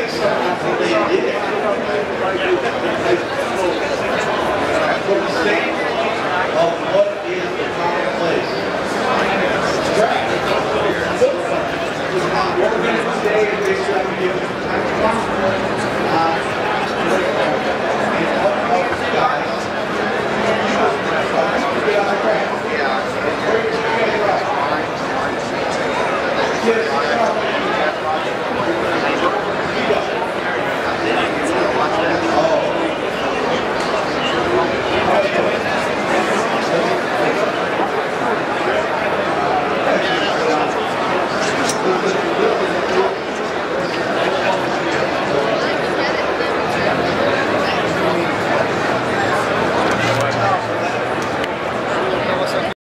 fix something that they did it. For the sake of what is the commonplace. Right. It's not working today, they should have given time to